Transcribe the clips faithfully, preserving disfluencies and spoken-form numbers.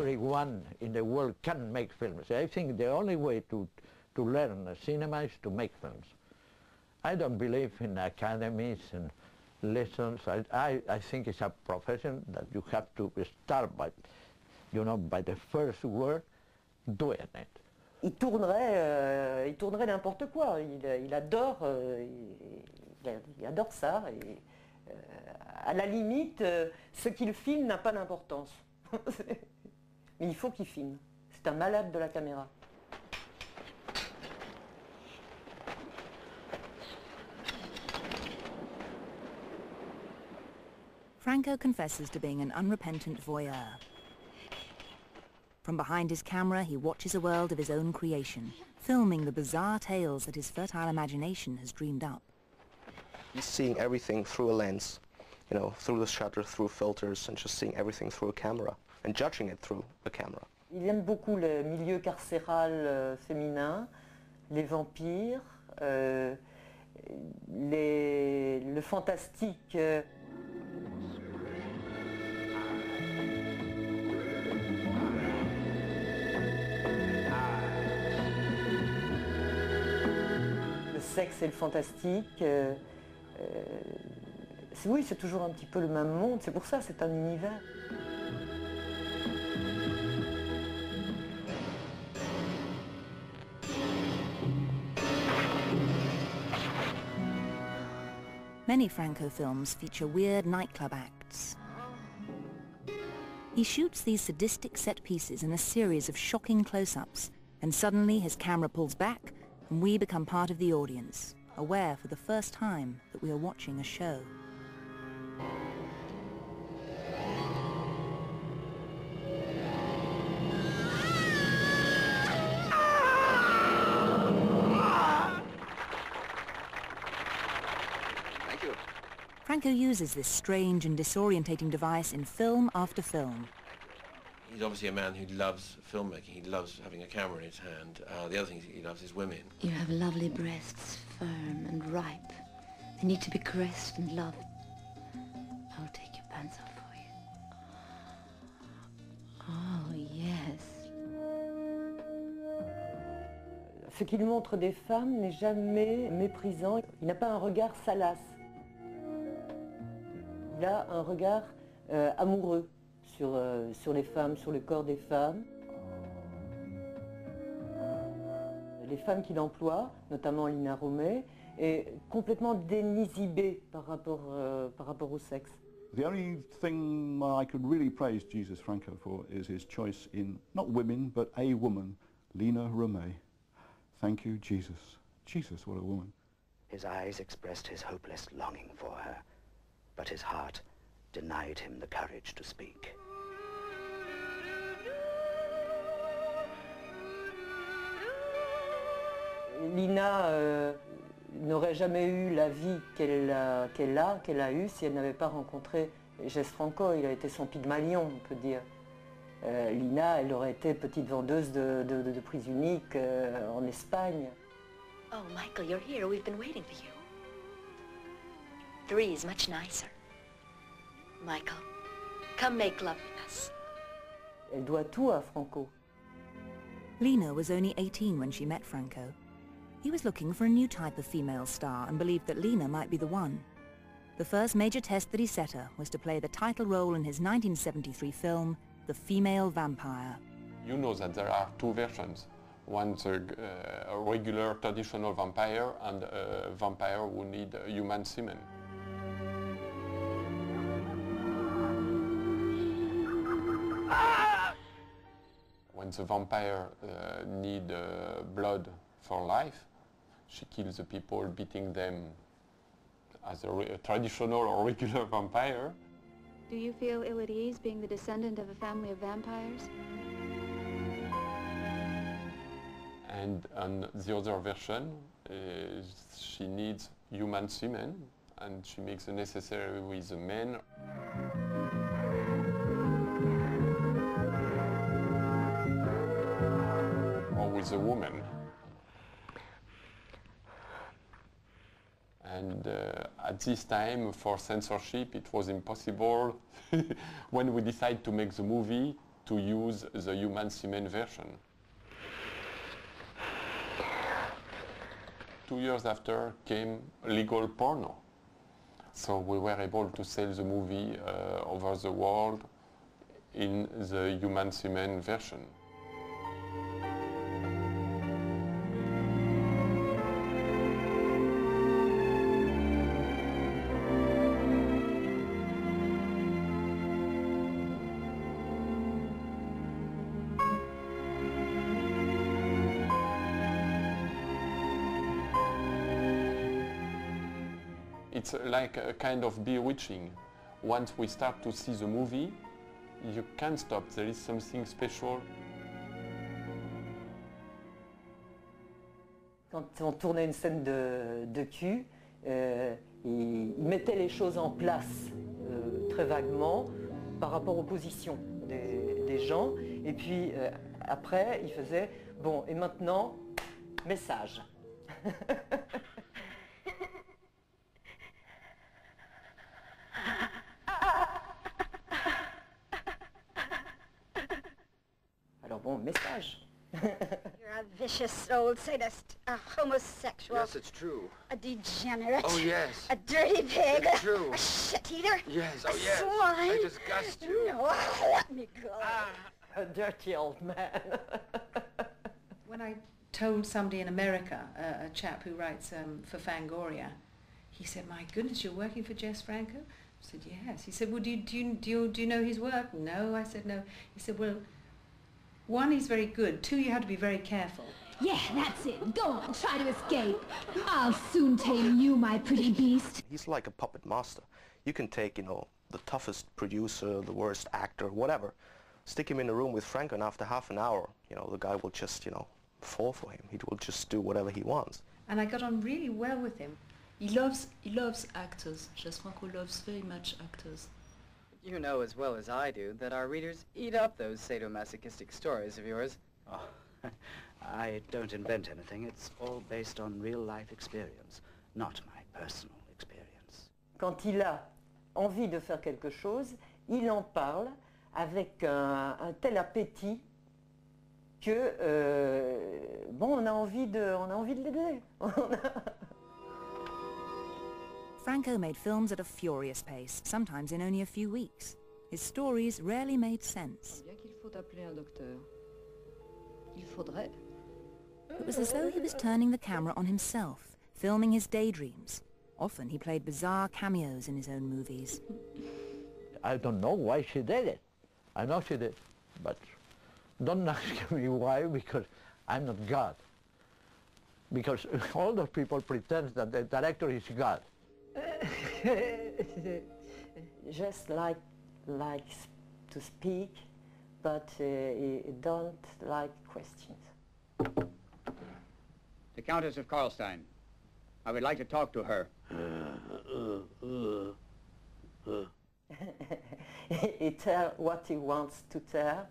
everyone in the world can make films. I think the only way to, to learn cinema is to make films. I don't believe in academies and lessons. I, I, I think it's a profession that you have to start by, you know, by the first word, doing it. Il tournerait, euh, il tournerait n'importe quoi. Il, il adore, euh, il, il adore ça. Et, euh, à la limite, euh, ce qu'il filme n'a pas d'importance. Mais il faut qu'il filme. C'est un malade de la caméra. Franco confesses to being an unrepentant voyeur. From behind his camera, he watches a world of his own creation, filming the bizarre tales that his fertile imagination has dreamed up. He's seeing everything through a lens, you know, through the shutter, through filters, and just seeing everything through a camera, and judging it through a camera. Il aime beaucoup le milieu carcéral euh, féminin, les vampires, euh, les, le fantastique. Euh, C'est le fantastique. Euh, euh, oui, c'est toujours un petit peu le même monde. C'est pour ça, c'est un univers. Many Franco films feature weird nightclub acts. He shoots these sadistic set pieces in a series of shocking close-ups, and suddenly his camera pulls back. And we become part of the audience, aware for the first time that we are watching a show. Thank you. Franco uses this strange and disorientating device in film after film. He's obviously a man who loves filmmaking. He loves having a camera in his hand. Uh, the other thing he loves is women. You have lovely breasts, firm and ripe. They need to be caressed and loved. I'll take your pants off for you. Oh, yes. Ce qu'il montre des femmes n'est jamais méprisant. Il n'a pas un regard salace. Il a un regard euh, amoureux. Sur, euh, sur les femmes, sur le corps des femmes. Les femmes qu'il emploie, notamment Lina Romay, est complètement dénisibée par rapport, euh, par rapport au sexe. The only thing I could really praise Jesus Franco for is his choice in, not women, but a woman, Lina Romay. Thank you, Jesus. Jesus, what a woman. His eyes expressed his hopeless longing for her, but his heart denied him the courage to speak. Lina euh, n'aurait jamais eu la vie qu'elle a, qu'elle a, qu'elle a eue si elle n'avait pas rencontré Jess Franco. Il a été son pygmalion, on peut dire. Euh, Lina, elle aurait été petite vendeuse de, de, de, de prise unique euh, en Espagne. Oh, Michael, you're here. We've been waiting for you. Three is much nicer. Michael, come make love with us. Elle doit tout à Franco. Lina was only eighteen when she met Franco. He was looking for a new type of female star and believed that Lina might be the one. The first major test that he set her was to play the title role in his nineteen seventy-three film, The Female Vampire. You know that there are two versions. One is a, uh, a regular traditional vampire and a vampire who needs human semen. When the vampire uh, need uh, blood for life, she kills the people, beating them as a, re a traditional or regular vampire. Do you feel ill at ease being the descendant of a family of vampires? And on the other version, uh, she needs human semen, and she makes the necessary with the men. With a woman, and uh, at this time for censorship it was impossible when we decided to make the movie to use the human semen version. Two years after came legal porno. So we were able to sell the movie uh, over the world in the human semen version. It's like a kind of bewitching. Once we start to see the movie, you can't stop. There is something special. Quand on tournait une scène de, de cul, euh, ils mettaient les choses en place euh, très vaguement par rapport aux positions des, des gens. Et puis euh, après, ils faisaient bon. Et maintenant, message. You're a vicious old sadist, a homosexual. Yes, it's true. A degenerate. Oh, yes. A dirty pig. It's true. A shit-eater. Yes, oh, yes. A swine. I disgust you. No, let me go. Ah. A dirty old man. When I told somebody in America, uh, a chap who writes um, for Fangoria, he said, my goodness, you're working for Jess Franco? I said, yes. He said, well, do you, do you, do you, do you know his work? No, I said, no. He said, well, one, he's very good. Two, you have to be very careful. Yeah, that's it. Go on, try to escape. I'll soon tame you, my pretty beast. He's like a puppet master. You can take, you know, the toughest producer, the worst actor, whatever. Stick him in a room with Franco, and after half an hour, you know, the guy will just, you know, fall for him. He will just do whatever he wants. And I got on really well with him. He loves, he loves actors. Jess Franco loves very much actors. You know as well as I do that our readers eat up those sadomasochistic stories of yours. Oh, I don't invent anything. It's all based on real-life experience, not my personal experience. Quand il a envie de faire quelque chose, il en parle avec un, un tel appétit que euh, bon, on a envie de, on a envie de l'aider. Franco made films at a furious pace, sometimes in only a few weeks. His stories rarely made sense. It was as though he was turning the camera on himself, filming his daydreams. Often he played bizarre cameos in his own movies. I don't know why she did it. I know she did, but don't ask me why, because I'm not God. Because all those people pretend that the director is God. Just like likes to speak, but uh, don't like questions. The Countess of Karlstein. I would like to talk to her. He tells what he wants to tell,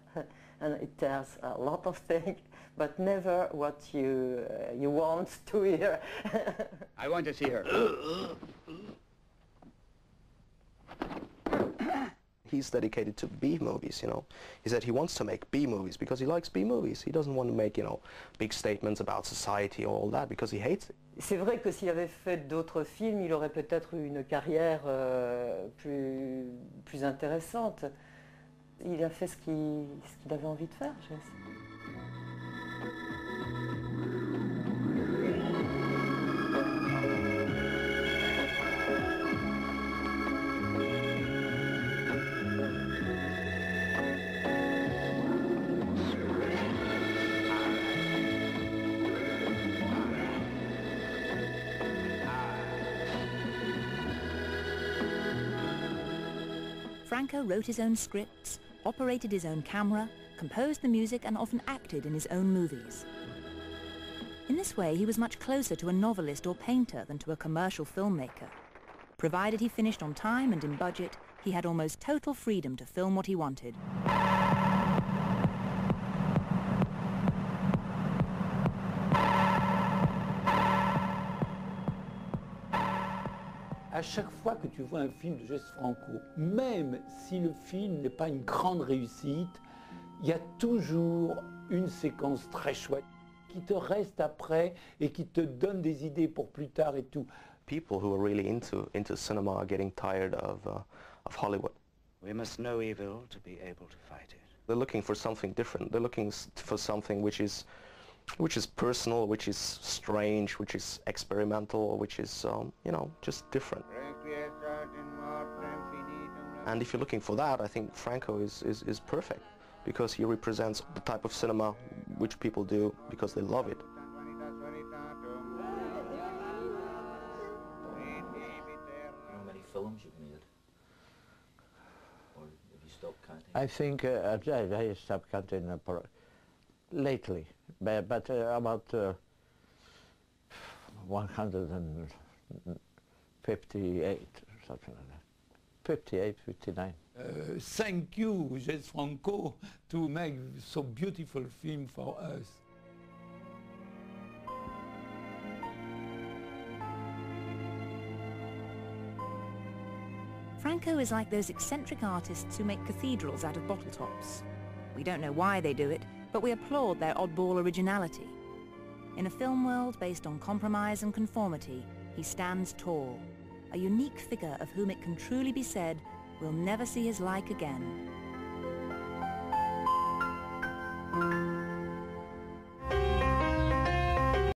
and it tells a lot of things, but never what you uh, you want to hear. I want to see her. He's dedicated to B movies, you know. He said he wants to make B movies because he likes B movies. He doesn't want to make, you know, big statements about society or all that because he hates it. C'est vrai que s'il avait fait d'autres films, il aurait peut-être eu une carrière euh, plus plus intéressante. Il a fait ce qu'il ce qu'il avait envie de faire, je sais. Franco wrote his own scripts, operated his own camera, composed the music and often acted in his own movies. In this way, he was much closer to a novelist or painter than to a commercial filmmaker. Provided he finished on time and in budget, he had almost total freedom to film what he wanted. À chaque fois que tu vois un film de Jess Franco, même si le film n'est pas une grande réussite, il y a toujours une séquence très chouette qui te reste après et qui te donne des idées pour plus tard et tout. People who are really into into cinema are getting tired of uh, of Hollywood. We must know evil to be able to fight it. They're looking for something different. They're looking for something which is which is personal, which is strange, which is experimental, which is um, you know, just different. And if you're looking for that, I think Franco is, is, is perfect, because he represents the type of cinema which people do because they love it. How many films you've made? Or have you stopped counting? I think uh, I, I stopped counting uh, lately, but, but uh, about uh, one hundred fifty-eight, something like that. fifty-eight, fifty-nine. Uh, thank you, Jess Franco, to make so beautiful film for us. Franco is like those eccentric artists who make cathedrals out of bottle tops. We don't know why they do it, but we applaud their oddball originality. In a film world based on compromise and conformity, he stands tall. A unique figure of whom it can truly be said, we'll never see his like again.